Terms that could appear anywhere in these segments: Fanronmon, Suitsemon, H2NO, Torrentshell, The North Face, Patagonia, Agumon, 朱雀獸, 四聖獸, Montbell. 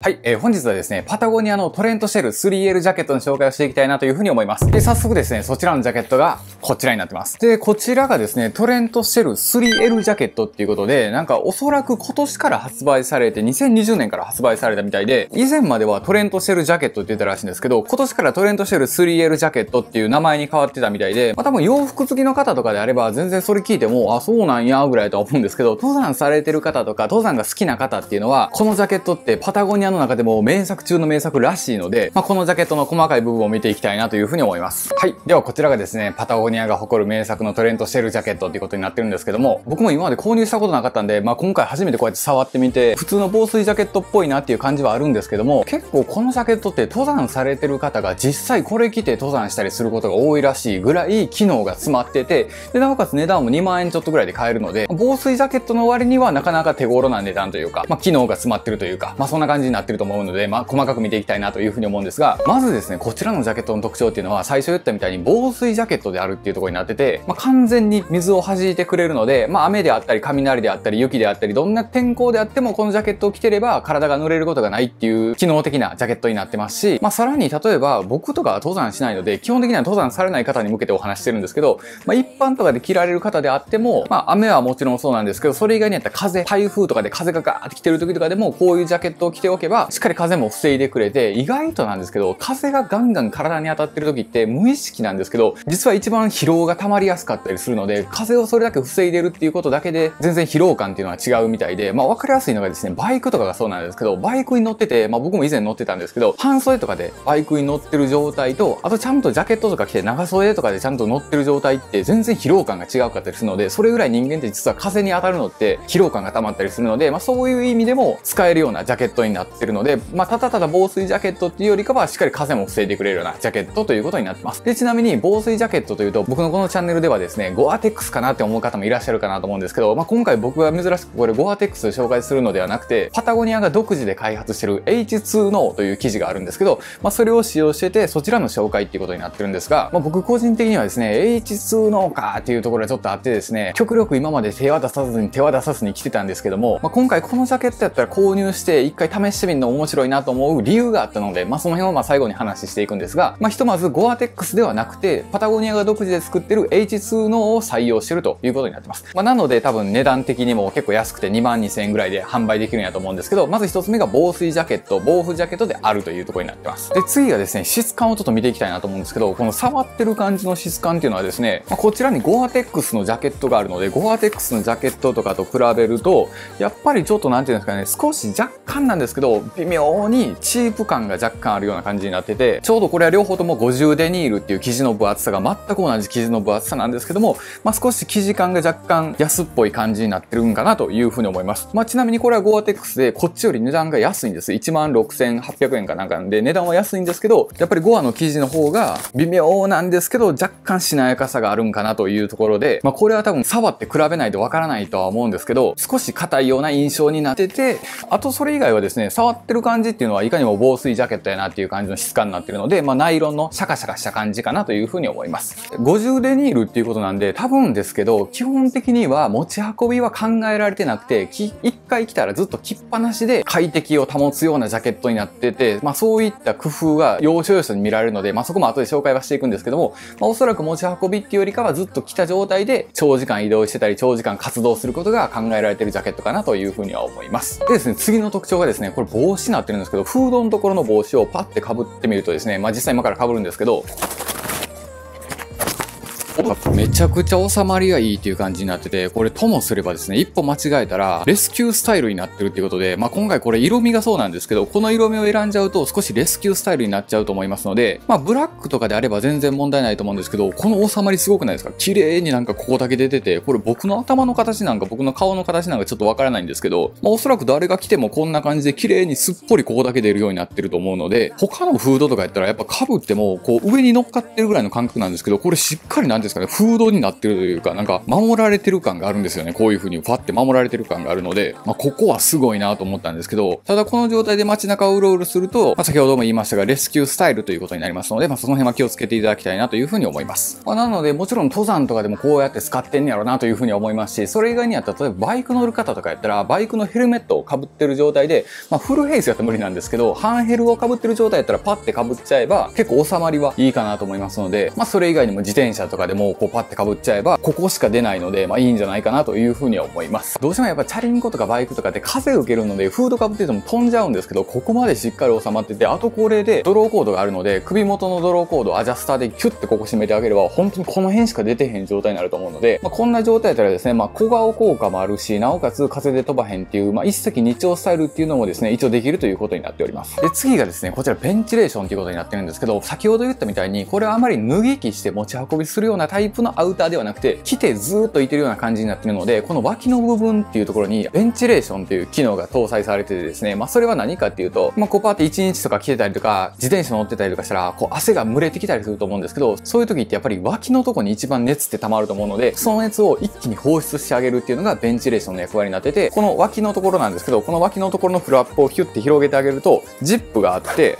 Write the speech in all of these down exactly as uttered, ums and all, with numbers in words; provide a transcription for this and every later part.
はい、えー、本日はですね、パタゴニアのトレントシェル スリーエル ジャケットの紹介をしていきたいなというふうに思います。で、早速ですね、そちらのジャケットがこちらになってます。で、こちらがですね、トレントシェル スリーエル ジャケットっていうことで、なんかおそらく今年から発売されて、にせんにじゅうねんから発売されたみたいで、以前まではトレントシェルジャケットって言ってたらしいんですけど、今年からトレントシェル スリーエル ジャケットっていう名前に変わってたみたいで、まあ多分洋服好きの方とかであれば、全然それ聞いても、あ、そうなんや、ぐらいとは思うんですけど、登山されてる方とか、登山が好きな方っていうのは、このジャケットってパタゴニアの中でも名作中の名作らしいので、まあ、このジャケットの細かい部分を見ていきたいなというふうに思います。はい。ではこちらがですね、パタゴニアが誇る名作のトレントシェルジャケットっていうことになってるんですけども、僕も今まで購入したことなかったんで、まあ、今回初めてこうやって触ってみて、普通の防水ジャケットっぽいなっていう感じはあるんですけども、結構このジャケットって登山されてる方が実際これ着て登山したりすることが多いらしいぐらい機能が詰まってて、で、なおかつ値段もにまんえんちょっとぐらいで買えるので、防水ジャケットの割にはなかなか手頃な値段というか、まあ、機能が詰まってるというか、まあ、そんな感じになってます。なってると思うので、まあ、細かく見ていきたいなというふうに思うんですが、まずですね、こちらのジャケットの特徴っていうのは、最初言ったみたいに防水ジャケットであるっていうところになってて、まあ、完全に水を弾いてくれるので、まあ、雨であったり、雷であったり、雪であったり、どんな天候であっても、このジャケットを着てれば、体が濡れることがないっていう、機能的なジャケットになってますし、まあ、さらに例えば、僕とかは登山しないので、基本的には登山されない方に向けてお話してるんですけど、まあ、一般とかで着られる方であっても、まあ、雨はもちろんそうなんですけど、それ以外にあったら風、台風とかで風がガーって来てる時とかでも、こういうジャケットを着ておけば、しっかり風も防いでくれて、意外となんですけど、風がガンガン体に当たってる時って無意識なんですけど、実は一番疲労が溜まりやすかったりするので、風をそれだけ防いでるっていうことだけで、全然疲労感っていうのは違うみたいで、まあ分かりやすいのがですね、バイクとかがそうなんですけど、バイクに乗ってて、まあ僕も以前乗ってたんですけど、半袖とかでバイクに乗ってる状態と、あとちゃんとジャケットとか着て長袖とかでちゃんと乗ってる状態って全然疲労感が違うかったりするので、それぐらい人間って実は風に当たるのって疲労感が溜まったりするので、まあそういう意味でも使えるようなジャケットになってるので、まあ、ただただ防水ジャケットっていうよりかはしっかり風も防いでくれるようなジャケットということになってます。で、ちなみに防水ジャケットというと、僕のこのチャンネルではですね、ゴアテックスかなって思う方もいらっしゃるかなと思うんですけど、まあ、今回僕は珍しくこれゴアテックスで紹介するのではなくて、パタゴニアが独自で開発してる エイチツーノー という生地があるんですけど、まあ、それを使用してて、そちらの紹介っていうことになってるんですが、まあ、僕個人的にはですね、エイチツーノー かっていうところがちょっとあってですね、極力今まで手は出さずに手は出さずに着てたんですけども、まあ、今回このジャケットやったら購入して一回試してみる面白いなと思う理由があったので、まあ、その辺はまあ最後に話していくんですが、まあ、ひとまずゴアテックスではなくて、パタゴニアが独自で作ってる エイチツーノー を採用してるということになってます。まあ、なので多分値段的にも結構安くてにまんにせんえんぐらいで販売できるんやと思うんですけど、まず一つ目が防水ジャケット、防風ジャケットであるというところになってます。で、次がですね、質感をちょっと見ていきたいなと思うんですけど、この触ってる感じの質感っていうのはですね、まあ、こちらにゴアテックスのジャケットがあるので、ゴアテックスのジャケットとかと比べると、やっぱりちょっとなんていうんですかね、少し若干なんですけど、微妙にチープ感が若干あるような感じになってて、ちょうどこれは両方ともごじゅうデニールっていう生地の分厚さが全く同じ生地の分厚さなんですけども、まあ、少し生地感が若干安っぽい感じになってるんかなというふうに思います。まあ、ちなみにこれはゴアテックスでこっちより値段が安いんです。いちまんろくせんはっぴゃくえんかなんかで値段は安いんですけど、やっぱりゴアの生地の方が微妙なんですけど、若干しなやかさがあるんかなというところで、まあ、これは多分触って比べないとわからないとは思うんですけど、少し硬いような印象になってて、あとそれ以外はですね、触ってる感じっていうのはいかにも防水ジャケットやなっていう感じの質感になってるので、まあ、ナイロンのシャカシャカした感じかなというふうに思います。ごじゅうデニールっていうことなんで、多分ですけど、基本的には持ち運びは考えられてなくて、一回着たらずっと着っぱなしで快適を保つようなジャケットになってて、まあ、そういった工夫が要所要所に見られるので、まあ、そこも後で紹介はしていくんですけども、まあ、おそらく持ち運びっていうよりかはずっと着た状態で長時間移動してたり、長時間活動することが考えられてるジャケットかなというふうには思います。でですね、次の特徴がですね、これ帽子になってるんですけど、フードのところの帽子をパッてかぶってみるとですね、まあ実際今からかぶるんですけど、めちゃくちゃ収まりがいいっていう感じになってて、これともすればですね、一歩間違えたらレスキュースタイルになってるっていうことで、まあ今回これ色味がそうなんですけど、この色味を選んじゃうと少しレスキュースタイルになっちゃうと思いますので、まあブラックとかであれば全然問題ないと思うんですけど、この収まりすごくないですか？綺麗になんかここだけ出てて、これ僕の頭の形なんか僕の顔の形なんかちょっとわからないんですけど、まあおそらく誰が来てもこんな感じで綺麗にすっぽりここだけ出るようになってると思うので、他のフードとかやったらやっぱ被ってもこう上に乗っかってるぐらいの感覚なんですけど、これしっかりなんてですかね、風土になってるというか、なんか守られてる感があるんですよね。こういう風にファって守られてる感があるので、まあ、ここはすごいなと思ったんですけど、ただこの状態で街中をうろうろすると、まあ、先ほども言いましたが、レスキュースタイルということになりますので、まあ、その辺は気をつけていただきたいなという風に思います。まあ、なので、もちろん登山とかでもこうやって使ってんやろうなという風に思いますし、それ以外には例えばバイク乗る方とかやったら、バイクのヘルメットを被ってる状態で、まあ、フルヘイスやったら無理なんですけど、半ヘルを被ってる状態やったらパッて被っちゃえば、結構収まりはいいかなと思いますので、まあ、それ以外にも自転車とかでもこうパッて被っちゃえば、ここしか出ないので、まあ、いいんじゃないかなという風には思います。どうしてもやっぱチャリンコとかバイクとかって風受けるので、フード被ってても飛んじゃうんですけど、ここまでしっかり収まってて、あとこれでドローコードがあるので、首元のドローコードをアジャスターでキュッてここ締めてあげれば、本当にこの辺しか出てへん状態になると思うので、まあ、こんな状態だったらですね、まあ、小顔効果もあるし、なおかつ風で飛ばへんっていう、まあ、一石二鳥スタイルっていうのもですね、一応できるということになっております。で、次がですね、こちらベンチレーションということになってるんですけど、先ほど言ったみたいに、これはあまり脱ぎ着して持ち運びするようなタイプのアウターではなくて、着てずーっといてるような感じになってるので、この脇の部分っていうところにベンチレーションという機能が搭載されててですね、まあ、それは何かっていうと、まあ、こうパーっていちにちとか着てたりとか、自転車乗ってたりとかしたら、こう汗が蒸れてきたりすると思うんですけど、そういう時ってやっぱり脇のとこに一番熱って溜まると思うので、その熱を一気に放出してあげるっていうのがベンチレーションの役割になってて、この脇のところなんですけど、この脇のところのフラップをヒュッて広げてあげると、ジップがあって、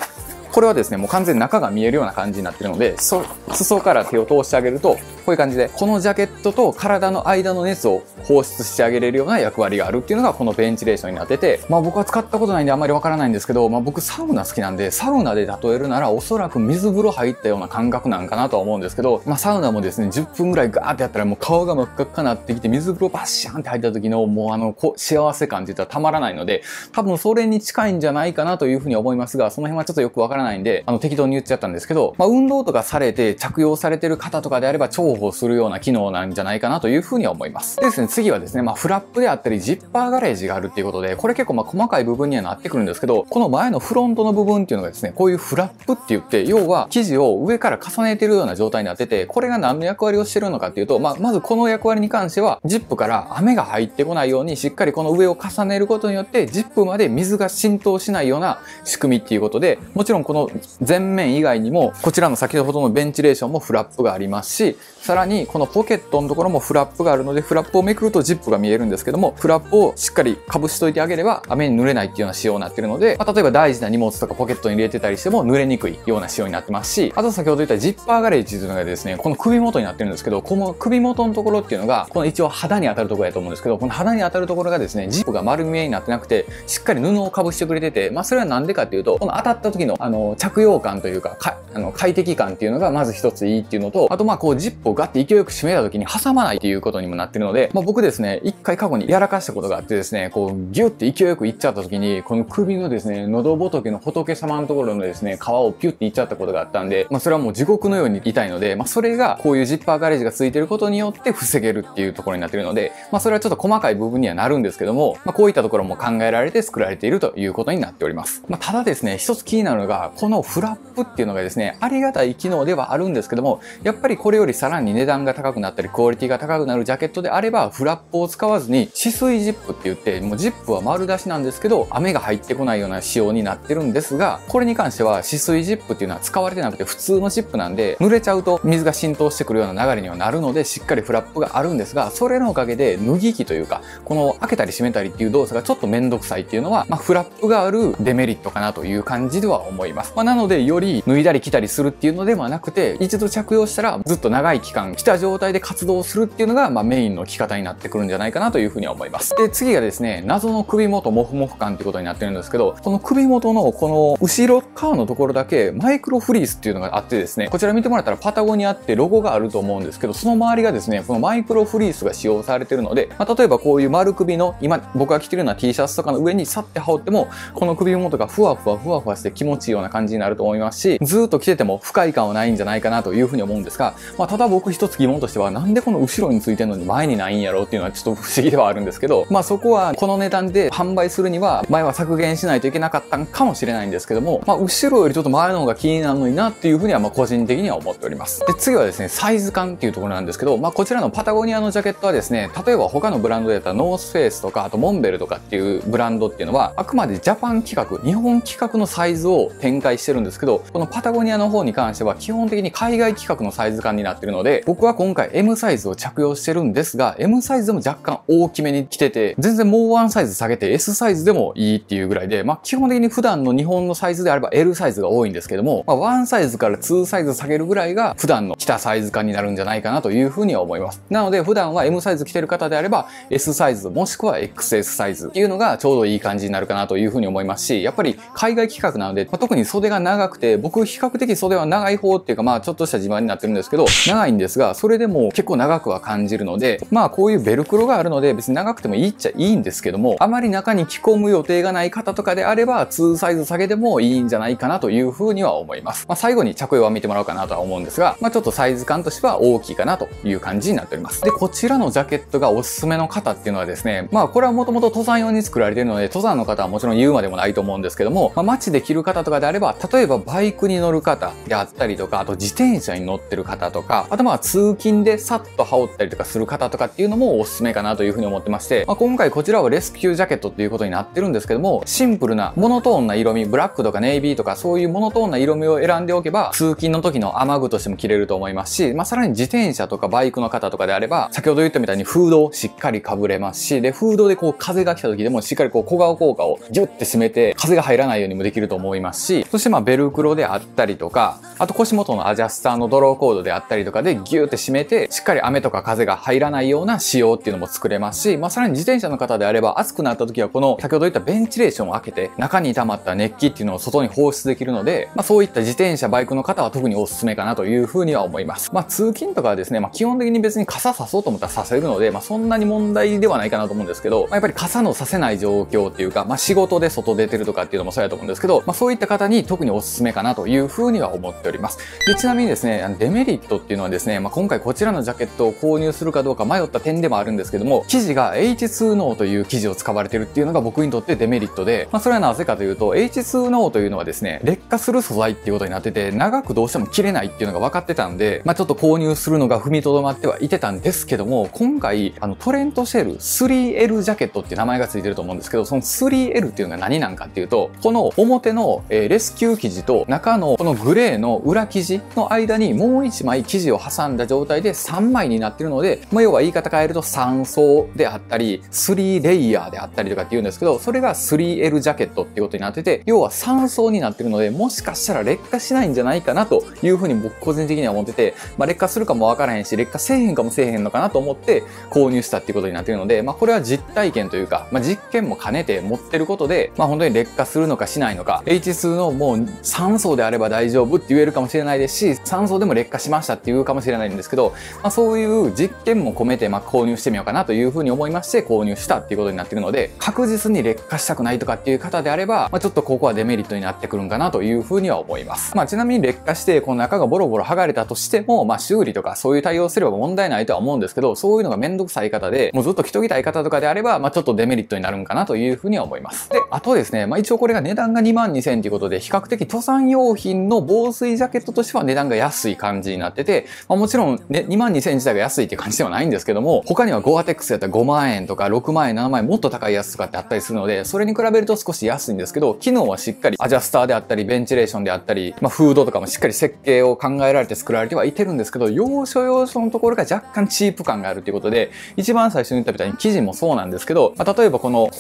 これはですね、もう完全に中が見えるような感じになってるので、そ、裾から手を通してあげると、こういう感じで、このジャケットと体の間の熱を放出してあげれるような役割があるっていうのが、このベンチレーションになってて、まあ僕は使ったことないんであんまりわからないんですけど、まあ僕サウナ好きなんで、サウナで例えるならおそらく水風呂入ったような感覚なんかなとは思うんですけど、まあサウナもですね、じゅっぷんぐらいガーってやったらもう顔が真っ赤っかなってきて、水風呂バッシャンって入った時の、もうあの、こう、幸せ感って言ったらたまらないので、多分それに近いんじゃないかなというふうに思いますが、その辺はちょっとよくわからないんで、あの適当に言っちゃったんですけど、まあ、運動とかされて着用されてる方とかであれば重宝するような機能なんじゃないかなというふうには思います。でですね、次はですね、まあ、フラップであったりジッパーガレージがあるっていうことで、これ結構まあ細かい部分にはなってくるんですけど、この前のフロントの部分っていうのがですね、こういうフラップって言って、要は生地を上から重ねてるような状態になってて、これが何の役割をしてるのかっていうと、まあ、まずこの役割に関しては、ジップから雨が入ってこないようにしっかりこの上を重ねることによって、ジップまで水が浸透しないような仕組みっていうことで、もちろんこの前面以外にも、こちらの先ほどのベンチレーションもフラップがありますし、さらにこのポケットのところもフラップがあるので、フラップをめくるとジップが見えるんですけども、フラップをしっかりかぶしといてあげれば雨に濡れないっていうような仕様になってるので、まあ、例えば大事な荷物とかポケットに入れてたりしても濡れにくいような仕様になってますし、あと先ほど言ったジッパーガレージというのがですね、この首元になってるんですけど、この首元のところっていうのが、この一応肌に当たるところやと思うんですけど、この肌に当たるところがですね、ジップが丸見えになってなくて、しっかり布をかぶしてくれてて、まあそれはなんでかっていうと、この当たった時のあの着用感というか、かあの快適感っていうのがまず一ついいっていうのと、あとまあこうジップをガッて勢いよく締めた時に挟まないっていうことにもなってるので、まあ、僕ですね、一回過去にやらかしたことがあってですね、こうギュッて勢いよくいっちゃった時に、この首のですね、喉仏の仏様のところのですね、皮をピュッていっちゃったことがあったんで、まあ、それはもう地獄のように痛いので、まあ、それがこういうジッパーガレージがついてることによって防げるっていうところになってるので、まあ、それはちょっと細かい部分にはなるんですけども、まあ、こういったところも考えられて作られているということになっております。まあ、ただですね、一つ気になるのが、このフラップっていうのがですね、ありがたい機能ではあるんですけども、やっぱりこれよりさらに値段が高くなったり、クオリティが高くなるジャケットであれば、フラップを使わずに、止水ジップって言って、もうジップは丸出しなんですけど、雨が入ってこないような仕様になってるんですが、これに関しては止水ジップっていうのは使われてなくて普通のジップなんで、濡れちゃうと水が浸透してくるような流れにはなるので、しっかりフラップがあるんですが、それのおかげで脱ぎ着というか、この開けたり閉めたりっていう動作がちょっとめんどくさいっていうのは、まあ、フラップがあるデメリットかなという感じでは思います。まあ、なので、より脱いだり着たりするっていうのではなくて、一度着用したらずっと長い期間着た状態で活動するっていうのが、まあ、メインの着方になってくるんじゃないかなというふうには思います。で、次がですね、謎の首元モフモフ感っていうことになってるんですけど、この首元のこの後ろ側のところだけマイクロフリースっていうのがあってですね、こちら見てもらったらパタゴニアってロゴがあると思うんですけど、その周りがですね、このマイクロフリースが使用されてるので、まあ、例えばこういう丸首の今僕が着てるような T シャツとかの上にさって羽織っても、この首元がふわふわふわふわして気持ちいいような感じになると思いますし、ずーっと着てても不快感はないんじゃないかなというふうに思うんですが、まあ、ただ僕一つ疑問としては、なんでこの後ろについてるのに前にないんやろうっていうのはちょっと不思議ではあるんですけど、まあそこはこの値段で販売するには前は削減しないといけなかったんかもしれないんですけども、まあ後ろよりちょっと前の方が気になるのになっていうふうにはまあ個人的には思っております。で、次はですね、サイズ感っていうところなんですけど、まあこちらのパタゴニアのジャケットはですね、例えば他のブランドでやったらノースフェイスとか、あとモンベルとかっていうブランドっていうのは、あくまでジャパン規格、日本規格のサイズを展開してるんですけど、このパタゴニアニアの方に関しては基本的に海外規格のサイズ感になってるので、僕は今回 エム サイズを着用してるんですが、 エム サイズでも若干大きめに着てて、全然もうワンサイズ下げて エス サイズでもいいっていうぐらいで、まあ基本的に普段の日本のサイズであれば エル サイズが多いんですけども、まあワンサイズからツーサイズ下げるぐらいが普段の着たサイズ感になるんじゃないかなというふうには思います。なので普段は エム サイズ着てる方であれば エス サイズもしくは エックスエス サイズっていうのがちょうどいい感じになるかなというふうに思いますし、やっぱり海外規格なので、まあ、特に袖が長くて、僕比較的袖は長い方っていうか、まあちょっとした自慢になってるんですけど、長いんですが、それでも結構長くは感じるので、まあこういうベルクロがあるので別に長くてもいいっちゃいいんですけども、あまり中に着込む予定がない方とかであればツーサイズ下げてもいいんじゃないかなというふうには思います。まあ最後に着用は見てもらおうかなとは思うんですが、まあちょっとサイズ感としては大きいかなという感じになっております。で、こちらのジャケットがおすすめの方っていうのはですね、まあこれはもともと登山用に作られているので、登山の方はもちろん言うまでもないと思うんですけども、まあ、街で着る方とかであれば、例えばバイクに乗る方であったりとか、あと自転車に乗ってる方とか、あとまあ通勤でさっと羽織ったりとかする方とかっていうのもおすすめかなというふうに思ってまして、まあ、今回こちらはレスキュージャケットっていうことになってるんですけども、シンプルなモノトーンな色味、ブラックとかネイビーとかそういうモノトーンな色味を選んでおけば、通勤の時の雨具としても着れると思いますし、まあ、さらに自転車とかバイクの方とかであれば、先ほど言ったみたいにフードをしっかりかぶれますし、で、フードでこう風が来た時でもしっかりこう小顔効果をギュッて締めて、風が入らないようにもできると思いますし、そしてまあベルクロであったりとか、あと腰元のアジャスターのドローコードであったりとかでギューって締めて、しっかり雨とか風が入らないような仕様っていうのも作れますし、まあさらに自転車の方であれば暑くなった時はこの先ほど言ったベンチレーションを開けて中に溜まった熱気っていうのを外に放出できるので、まあそういった自転車、バイクの方は特におすすめかなというふうには思います。まあ通勤とかはですね、まあ基本的に別に傘さそうと思ったらさせるので、まあそんなに問題ではないかなと思うんですけど、まあやっぱり傘のさせない状況っていうか、まあ仕事で外出てるとかっていうのもそうやと思うんですけど、まあそういった方に特におすすめかなというふうには思っております。で、ちなみにですね、デメリットっていうのはですね、まあ今回こちらのジャケットを購入するかどうか迷った点でもあるんですけども、生地が エイチ ツー エヌ オー という生地を使われてるっていうのが僕にとってデメリットで、まあそれはなぜかというと、エイチ ツー エヌ オー というのはですね、劣化する素材っていうことになってて、長くどうしても着れないっていうのが分かってたんで、まあちょっと購入するのが踏みとどまってはいてたんですけども、今回、あのトレントシェル スリーエル ジャケットっていう名前がついてると思うんですけど、その スリーエル っていうのが何なんかっていうと、この表のレスキュー生地と中のこのグレーの裏生地の間にもういちまい生地を挟んだ状態でさんまいになってるので、まあ、要は言い方変えるとさん層であったりスリーレイヤーであったりとかっていうんですけど、それが スリーエル ジャケットっていうことになってて、要はさん層になってるので、もしかしたら劣化しないんじゃないかなというふうに僕個人的には思ってて、まあ、劣化するかもわからへんし劣化せえへんかもせえへんのかなと思って購入したっていうことになってるので、まあ、これは実体験というか、まあ、実験も兼ねて持ってることで、まあ、本当に劣化するのかしないのか、 エイチ ツー のもうさん層であれば大丈夫って言えるかもしれないですし、さん層でも劣化しましたって言うかもしれないんですけど、まあ、そういう実験も込めてまあ購入してみようかなというふうに思いまして購入したっていうことになってるので、確実に劣化したくないとかっていう方であれば、まあ、ちょっとここはデメリットになってくるんかなというふうには思います。まあ、ちなみに劣化してこの中がボロボロ剥がれたとしても、まあ、修理とかそういう対応すれば問題ないとは思うんですけど、そういうのがめんどくさい方でもうずっと着ときたい方とかであれば、まあ、ちょっとデメリットになるんかなというふうには思います。で、あとですね、まあ、一応これが値段がにまんにせんえんということで、比較的登山用品の防水ジャケットとしては値段が安い感じになってて、まあ、もちろん、ね、にまんにせんえん自体が安いっていう感じではないんですけども、他にはゴアテックスやったらごまんえんとかろくまんえん、ななまんえんもっと高いやつとかってあったりするので、それに比べると少し安いんですけど、機能はしっかりアジャスターであったりベンチレーションであったり、まあ、フードとかもしっかり設計を考えられて作られてはいてるんですけど、要所要所のところが若干チープ感があるということで、一番最初に言ったみたいに生地もそうなんですけど、まあ、例えばこの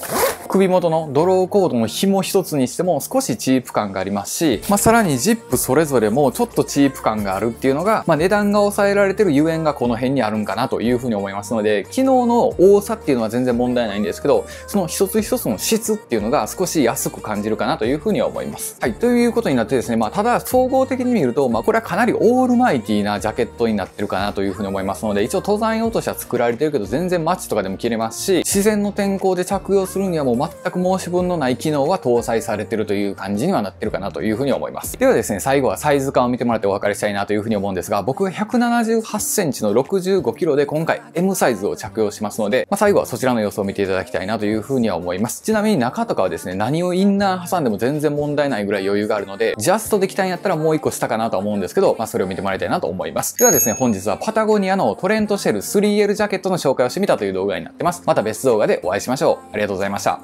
首元のドローコードの紐一つにしても少しチープ感がありますし、まあ、さらにジップそれぞれもちょっとチープ感があるっていうのが、まあ、値段が抑えられてるゆえんがこの辺にあるんかなというふうに思いますので、機能の多さっていうのは全然問題ないんですけど、その一つ一つの質っていうのが少し安く感じるかなというふうには思います。はい、ということになってですね、まあ、ただ総合的に見ると、まあ、これはかなりオールマイティなジャケットになってるかなというふうに思いますので、一応登山用としては作られてるけど、全然街とかでも着れますし、自然の天候で着用するにはもう全く申し分のない機能は搭載されてるという感じにはなってるかなというふうに思います。ではですね、最後はサイズ感を見てもらってお別れしたいなというふうに思うんですが、僕はひゃくななじゅうはちセンチのろくじゅうごキロで今回 エム サイズを着用しますので、まあ、最後はそちらの様子を見ていただきたいなというふうには思います。ちなみに中とかはですね、何をインナー挟んでも全然問題ないぐらい余裕があるので、ジャストできたんやったらもう一個下かなとは思うんですけど、まあ、それを見てもらいたいなと思います。ではですね、本日はパタゴニアのトレントシェル スリーエル ジャケットの紹介をしてみたという動画になってます。また別動画でお会いしましょう。ありがとうございました。